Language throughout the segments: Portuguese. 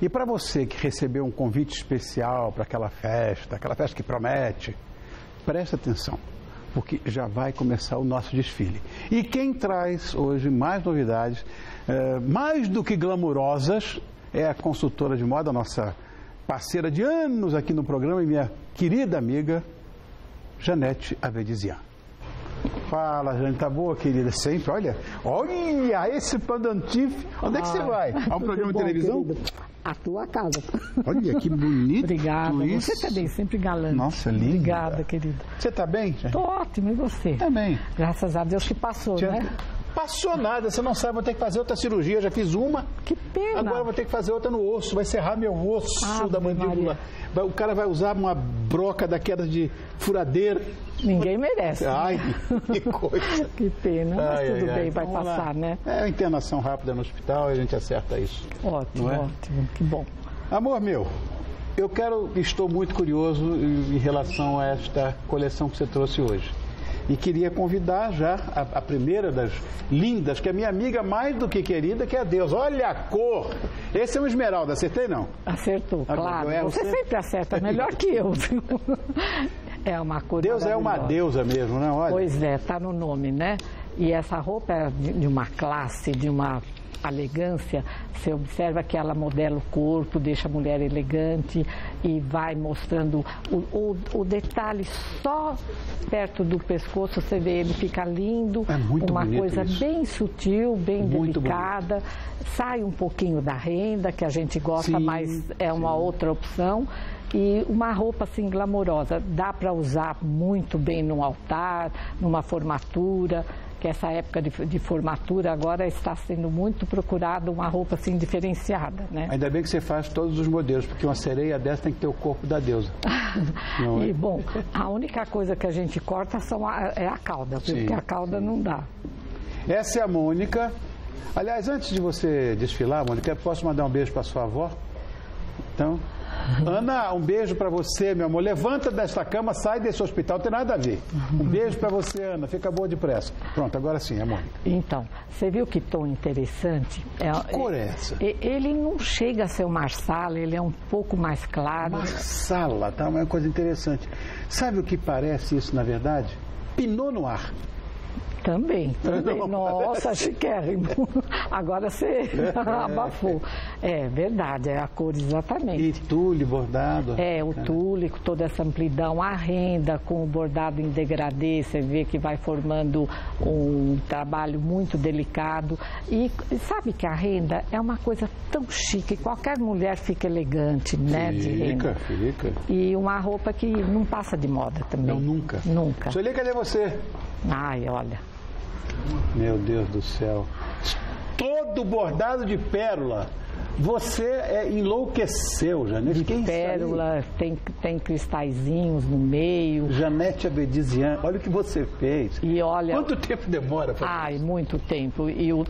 E para você que recebeu um convite especial para aquela festa que promete, presta atenção, porque já vai começar o nosso desfile. E quem traz hoje mais novidades, mais do que glamourosas, é a consultora de moda, nossa parceira de anos aqui no programa e minha querida amiga, Janette Avedissian. Fala, Janete, tá boa, querida? Sempre, olha esse pandantif. Onde é que você vai? A um programa de televisão? Querido. A tua casa. Olha, que bonito. Obrigada, isso. Você também, sempre galante. Nossa, linda. Obrigada, querida. Você tá bem, Janete? Tô ótimo, e você? Também. Graças a Deus que passou, Janete, né? Passou nada, você não sabe, vou ter que fazer outra cirurgia, eu já fiz uma. Que pena. Agora vou ter que fazer outra no osso, vai serrar meu osso da mandíbula. Maria. O cara vai usar uma broca daquela de furadeira. Ninguém merece. Ai, né? Que coisa. Que pena, mas tudo bem, vai passar, né? É internação rápida no hospital e a gente acerta isso. Ótimo, ótimo, que bom. Amor meu, eu quero, estou muito curioso em relação a esta coleção que você trouxe hoje. E queria convidar já a primeira das lindas, que é minha amiga mais do que querida, que é a Deus. Olha a cor! Esse é um esmeralda, acertei não? Acertou, claro. Você sempre acerta, melhor que eu, viu? É uma cor Deus é uma deusa mesmo, né? Olha. Pois é, tá no nome, né? E essa roupa é de uma classe, de uma elegância. Você observa que ela modela o corpo, deixa a mulher elegante e vai mostrando o detalhe só perto do pescoço, você vê ele fica lindo, é muito uma coisa isso. Bem sutil, bem muito delicada, bonito. Sai um pouquinho da renda que a gente gosta, sim, mas é uma outra opção. E uma roupa assim glamourosa, dá para usar muito bem num altar, numa formatura, que essa época de formatura agora está sendo muito procurada uma roupa assim diferenciada, né? Ainda bem que você faz todos os modelos, porque uma sereia dessa tem que ter o corpo da deusa. Não, e bom, a única coisa que a gente corta é a cauda, porque sim, a cauda sim. Não dá. Essa é a Mônica. Aliás, antes de você desfilar, Mônica, posso mandar um beijo para sua avó? Então, Ana, um beijo pra você, meu amor. Levanta desta cama, sai desse hospital, não tem nada a ver. Um beijo pra você, Ana. Fica boa depressa. Pronto, agora sim, amor. Então, você viu que tom interessante? Que cor é essa? Ele não chega a ser o marsala, ele é um pouco mais claro. Marsala, tá? Uma coisa interessante. Sabe o que parece isso, na verdade? Pinot Noir. Também. Não, nossa, chiquérrimo. Agora você abafou. É verdade, é a cor exatamente. E tule bordado. É, o tule, com toda essa amplidão, a renda com o bordado em degradê, você vê que vai formando um trabalho muito delicado. E sabe que a renda é uma coisa tão chique, qualquer mulher fica elegante, né? Fica. E uma roupa que não passa de moda também. Não, nunca. Nunca. Solê, cadê você? Ai, olha. Meu Deus do céu. Todo bordado de pérola. Você enlouqueceu, Janete. De pérola, tem cristalzinhos no meio. Janete Avedissian, olha o que você fez. E olha, quanto tempo demora para fazer isso? Ai, muito tempo. E o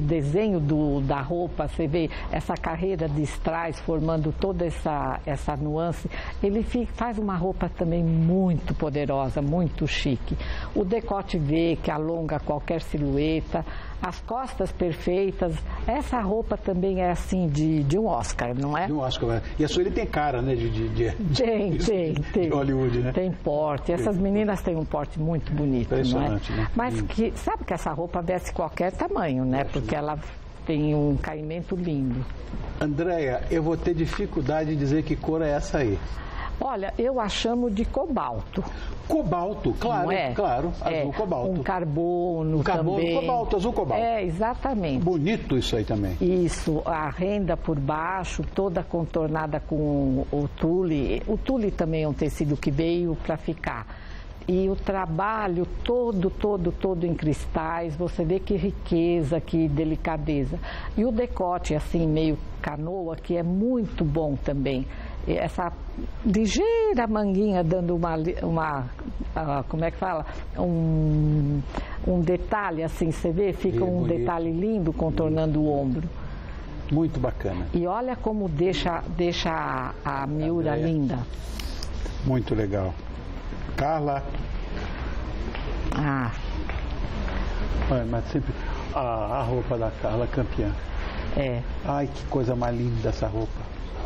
desenho da roupa, você vê essa carreira de strass formando toda essa nuance. Ele faz uma roupa também muito poderosa, muito chique. O decote V, que alonga qualquer silhueta. As costas perfeitas. Essa roupa também é assim de um Oscar, não é? De um Oscar. E a Sueli tem cara, né? Tem. De Hollywood, né? Tem porte. Essas meninas têm um porte muito bonito, não é? Né? Mas que, sabe que essa roupa veste qualquer tamanho, né? Porque ela tem um caimento lindo. Andréia, eu vou ter dificuldade de dizer que cor é essa aí. Olha, eu a chamo de cobalto. Cobalto, claro, claro, azul cobalto. Um carbono também. Cobalto, azul cobalto. É, exatamente. Bonito isso aí também. Isso, a renda por baixo, toda contornada com o tule. O tule também é um tecido que veio para ficar. E o trabalho todo em cristais, você vê que riqueza, que delicadeza. E o decote, assim, meio canoa, que é muito bom também. Essa ligeira manguinha dando como é que fala? Um detalhe, assim, você vê? Fica um detalhe lindo contornando o ombro. Muito bacana. E olha como deixa a miúra linda. Muito legal. Carla. Mas sempre a roupa da Carla campeã. É. Ai, que coisa mais linda essa roupa.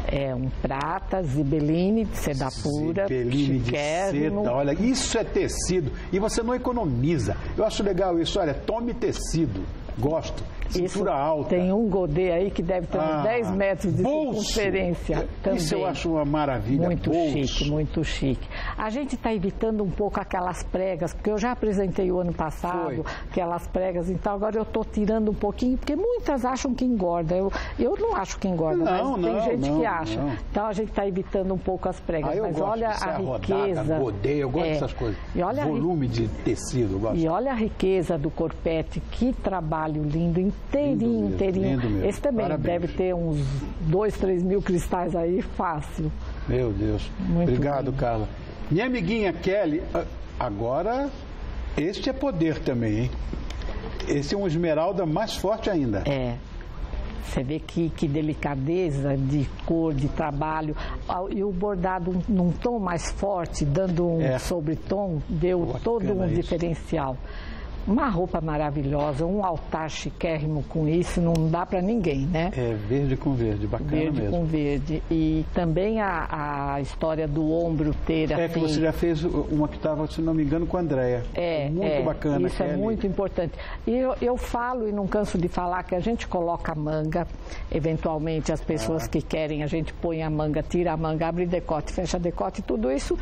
É um prata, zibeline de seda pura, zibeline de seda, olha, isso é tecido e você não economiza. Eu acho legal isso, olha, tome tecido, gosto, cintura isso, alta. Tem um godê aí que deve ter uns 10 metros de circunferência também. Isso eu acho uma maravilha, muito bolso. Chique, muito chique. A gente está evitando um pouco aquelas pregas, porque eu já apresentei o ano passado, aquelas pregas e tal, agora eu estou tirando um pouquinho, porque muitas acham que engorda, eu não acho que engorda, não, mas não, tem gente que acha. Não. Então a gente está evitando um pouco as pregas, mas olha a riqueza. Rodada, godê, eu gosto dessas coisas, e olha volume de tecido. Eu gosto. E olha a riqueza do corpete, que trabalho lindo, inteirinho, lindo mesmo, inteirinho. Lindo mesmo. Esse também deve ter uns 2, 3 mil cristais aí, fácil. Meu Deus, muito obrigado, lindo. Carla. Minha amiguinha Kelly, agora este é poder também, hein? Esse é um esmeralda mais forte ainda. É. Você vê que delicadeza de cor, de trabalho. E o bordado num tom mais forte, dando um sobretom, deu todo um diferencial. Uma roupa maravilhosa, um altar chiquérrimo com isso, não dá para ninguém, né? É verde com verde, bacana mesmo. Verde com verde. E também a história do ombro ter assim... É que você já fez uma que estava, se não me engano, com a Andréia. É, muito bacana. Isso é muito importante. E eu falo e não canso de falar que a gente coloca a manga, eventualmente as pessoas que querem, a gente põe a manga, tira a manga, abre decote, fecha decote, tudo isso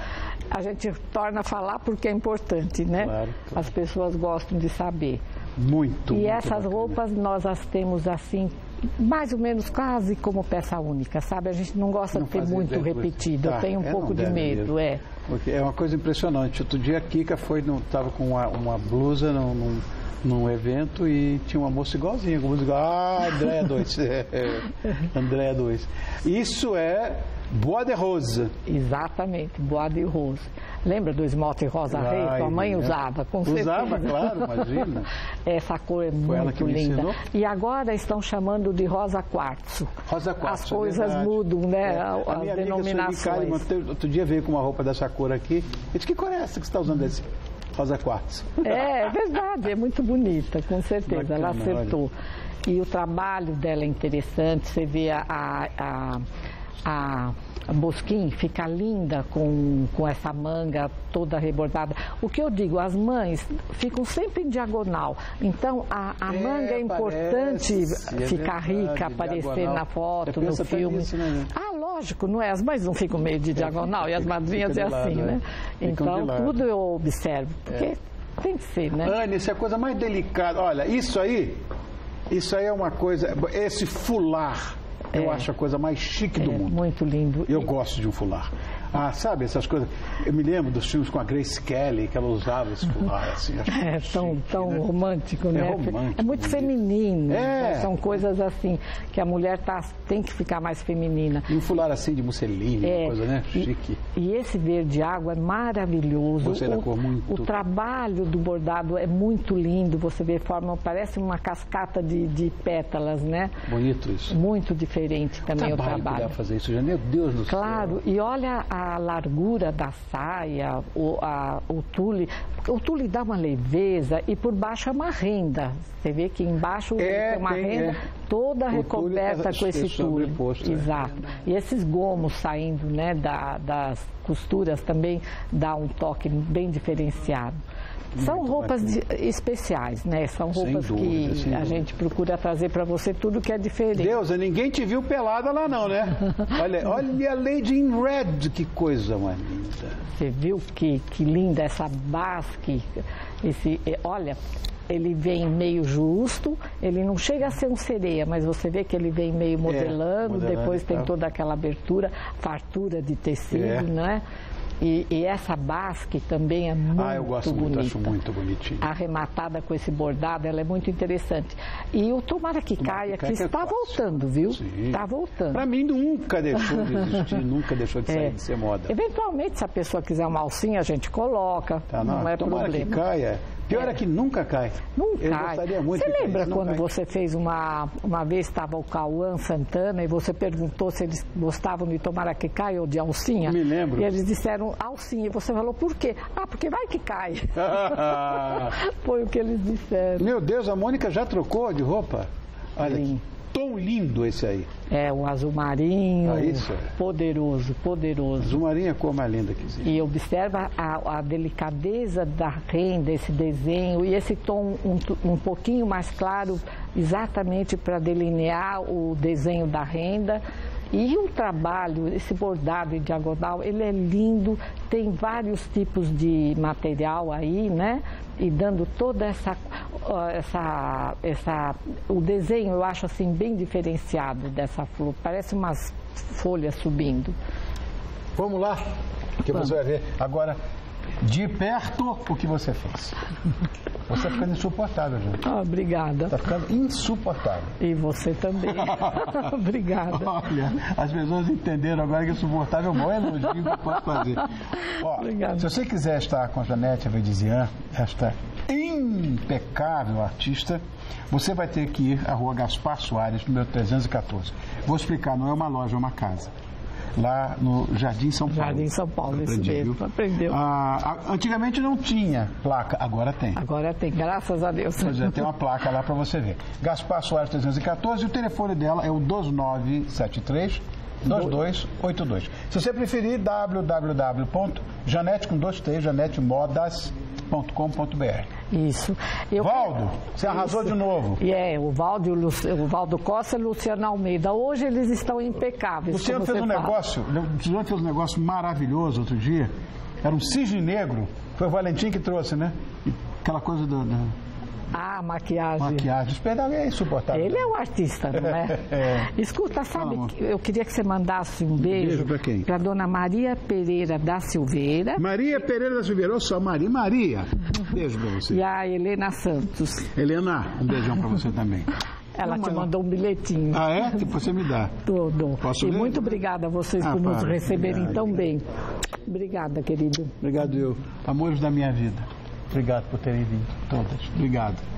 a gente torna a falar porque é importante, né? Claro, claro. As pessoas gostam de saber. Muito. E essas roupas nós as temos assim, mais ou menos quase como peça única, sabe? A gente não gosta de ter muito repetido. Eu tenho um pouco de medo, Porque é uma coisa impressionante. Outro dia a Kika estava com uma blusa num evento e tinha uma moça igualzinha, com música. Ah, André 2. André 2. Isso é bois de rose. Exatamente, bois de rose. Lembra do esmalte rosa rei? Tua mãe usava, com certeza. Usava, claro, imagina. Essa cor é muito linda. E agora estão chamando de rosa quartzo. Rosa quartzo. As coisas mudam, né? A minha denominações. Outro dia veio com uma roupa dessa cor aqui. Eu disse, que cor é essa que você está usando esse? Rosa quartzo. É verdade, é muito bonita, com certeza. Bacana, ela acertou. Olha. E o trabalho dela é interessante. Você vê a Bosquim fica linda com essa manga toda rebordada. O que eu digo, as mães ficam sempre em diagonal. Então, a manga é importante ficar rica, aparecer diagonal. Na foto, no filme. Nisso, né? Lógico, não é? As mães não ficam meio de diagonal e as madrinhas é assim, né? Então, tudo eu observo, porque tem que ser, né? Anne, isso é a coisa mais delicada. Olha, isso aí é uma coisa... Esse fular... Eu acho a coisa mais chique do mundo. Muito lindo. Eu gosto de um fular. Ah, sabe, essas coisas... Eu me lembro dos filmes com a Grace Kelly, que ela usava esse fular, assim. É tão chique, né? Romântico, né? Romântico, é muito feminino. É. São coisas assim, que a mulher tem que ficar mais feminina. E um fular assim de musseline, uma coisa, né? Chique. E esse verde água é maravilhoso. Você da cor muito... O trabalho do bordado é muito lindo. Você vê, parece uma cascata de pétalas, né? Bonito isso. Muito diferente. Também o trabalho. Fazer isso, meu Deus do céu. Claro, e olha a largura da saia, o tule. O tule dá uma leveza e por baixo é uma renda. Você vê que embaixo tem uma renda toda recoberta com esse tule. Exato. E esses gomos saindo, né, das costuras também dá um toque bem diferenciado. São roupas especiais, né? São roupas que a gente procura trazer para você tudo que é diferente. Deusa, ninguém te viu pelada lá não, né? Olha a Lady in Red, que coisa mais linda. Você viu que linda essa basque? Olha, ele vem meio justo, ele não chega a ser um sereia, mas você vê que ele vem meio modelando, depois tem toda aquela abertura, fartura de tecido, né? E essa basque também é muito bonita. Ah, eu gosto muito, acho muito bonitinha. Arrematada com esse bordado, ela é muito interessante. E o tomara que caia, que está voltando, viu? Está voltando. Para mim, nunca deixou de existir, nunca deixou de sair de ser moda. Eventualmente, se a pessoa quiser uma alcinha, a gente coloca, não é problema. Tomara que caia. Pior é que nunca cai. Não cai. Eu gostaria muito. Você lembra quando você fez uma vez, estava o Cauã Santana, e você perguntou se eles gostavam de tomara que caia ou de alcinha? Me lembro. E eles disseram alcinha. E você falou, por quê? Ah, porque vai que cai. Foi o que eles disseram. Meu Deus, a Mônica já trocou de roupa? Olha aqui. tom lindo esse aí. É, o azul marinho. Ah, isso? Poderoso, poderoso. Azul marinho é a cor mais linda que existe. E observa a delicadeza da renda, esse desenho e esse tom um pouquinho mais claro, exatamente para delinear o desenho da renda. E o trabalho, esse bordado em diagonal, ele é lindo, tem vários tipos de material aí, né? E dando toda essa o desenho, eu acho assim, bem diferenciado dessa flor. Parece umas folhas subindo. Vamos lá, que você vai ver agora de perto o que você fez. Você está ficando insuportável, gente. Ah, obrigada. Está ficando insuportável. E você também. Obrigada. Olha, as pessoas entenderam agora que insuportável é o maior elogio que eu posso fazer. Ó, obrigada. Se você quiser estar com a Janette Avedissian, esta impecável artista, você vai ter que ir à rua Gaspar Soares, número 314. Vou explicar, não é uma loja, é uma casa. Lá no Jardim São Paulo. Jardim São Paulo, esse mesmo, aprendeu. Ah, antigamente não tinha placa, agora tem. Agora tem, graças a Deus. Pois é, tem uma placa lá para você ver. Gaspar Soares 314, e o telefone dela é o 2973-2282. Se você preferir, www.janetemodas.com.br. Isso. Valdo, você arrasou de novo. O Valdo e o Valdo Costa e o Luciano Almeida. Hoje eles estão impecáveis. Luciano fez um negócio, maravilhoso outro dia. Era um cisne negro. Foi o Valentim que trouxe, né? Aquela coisa Ah, maquiagem. Maquiagem. É insuportável. Ele é um artista, não é? Escuta, sabe, eu queria que você mandasse um beijo. Beijo pra quem? Pra dona Maria Pereira da Silveira. Maria Pereira da Silveira. Olha só, Maria. Beijo pra você. E a Helena Santos. Helena, um beijão pra você também. Ela te mandou um bilhetinho. Ah, é? Que você me dá. Todo. Posso ler? Muito obrigada a vocês por nos receberem tão bem. Obrigada, querido. Obrigado eu. Amores da minha vida. Obrigado por terem vindo, todas. Obrigado.